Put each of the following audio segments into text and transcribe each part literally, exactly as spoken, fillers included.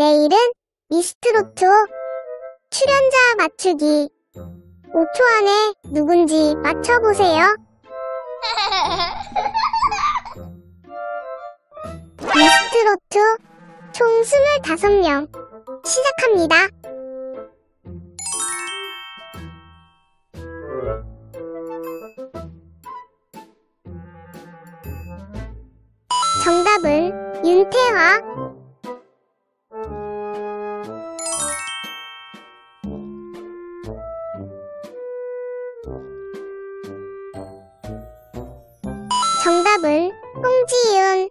내일은 미스트롯 투 출연자 맞추기. 오 초 안에 누군지 맞춰보세요. 미스트롯 투 총 스물다섯 명 시작합니다. 정답은 윤태화. 정답은 홍지윤.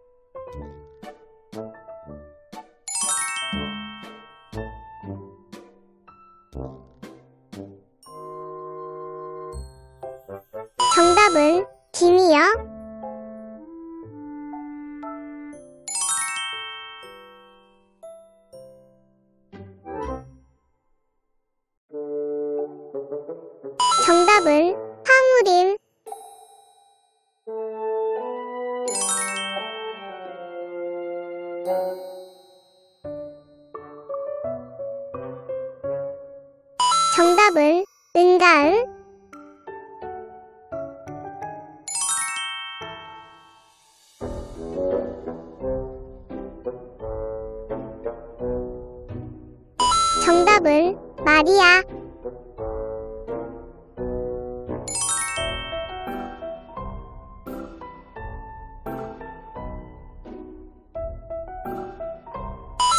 정답은 김이요. 정답은 황우림. 정답은 은가은. 정답은 마리아.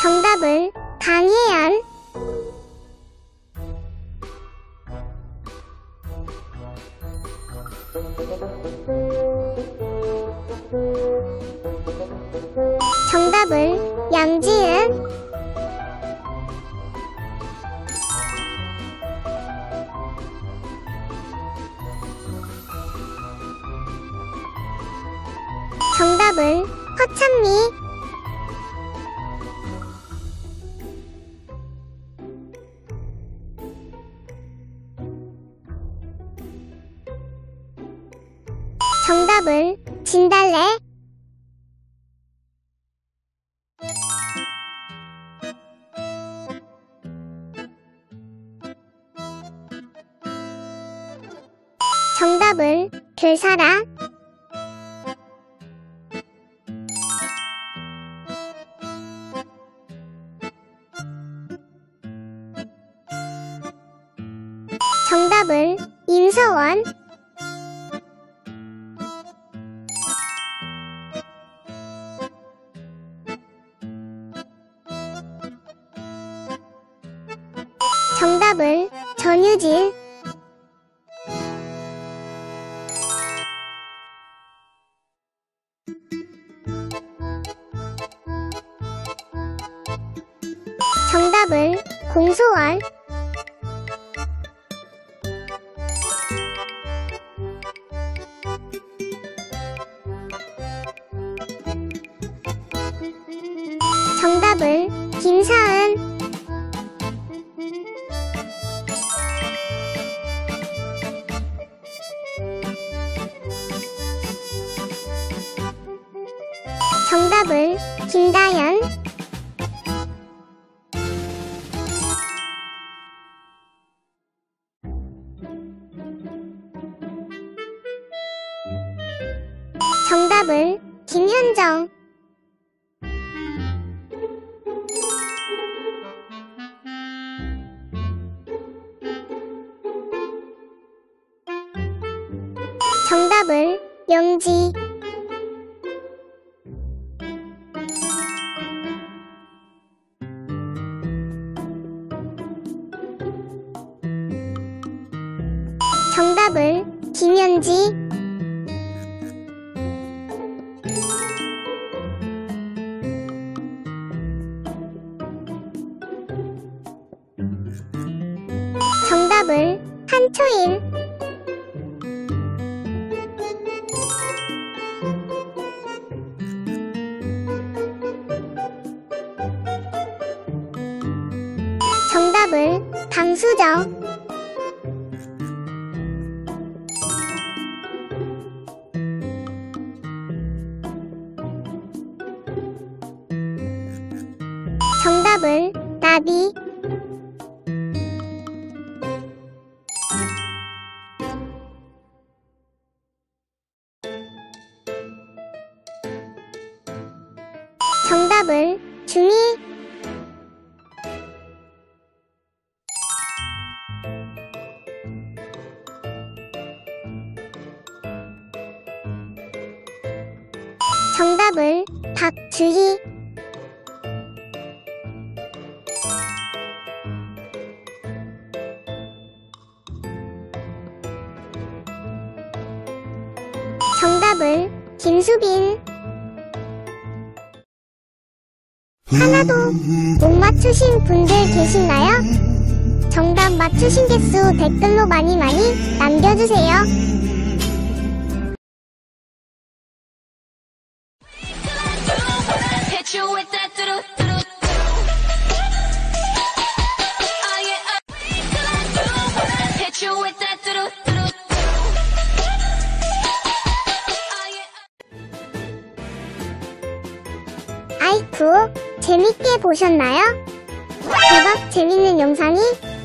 정답은 강혜연. 정답은 양지은. 정답은 허찬미. 정답은 진달래. 정답은 별사랑. 정답은 임서원. 정답은 전유진. 정답은 공소원. 정답은 김사은. 정답은 김다연. 정답은 김현정. 정답은 영지. 정답은 김현지. 정답은 한초임. 정답은 방수정. 정답은 나비. 정답은 주미. 정답은 박주희. 정답은 김수빈. 하나도 못 맞추신 분들 계신가요? 정답 맞추신 개수 댓글로 많이 많이 남겨주세요. 아이쿠, 재밌게 보셨나요? 대박 재밌는 영상이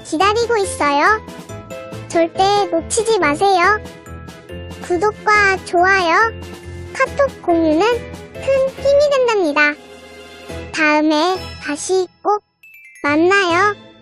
기다리고 있어요. 절대 놓치지 마세요. 구독과 좋아요, 카톡 공유는 큰 힘이 된답니다. 다음에 다시 꼭 만나요.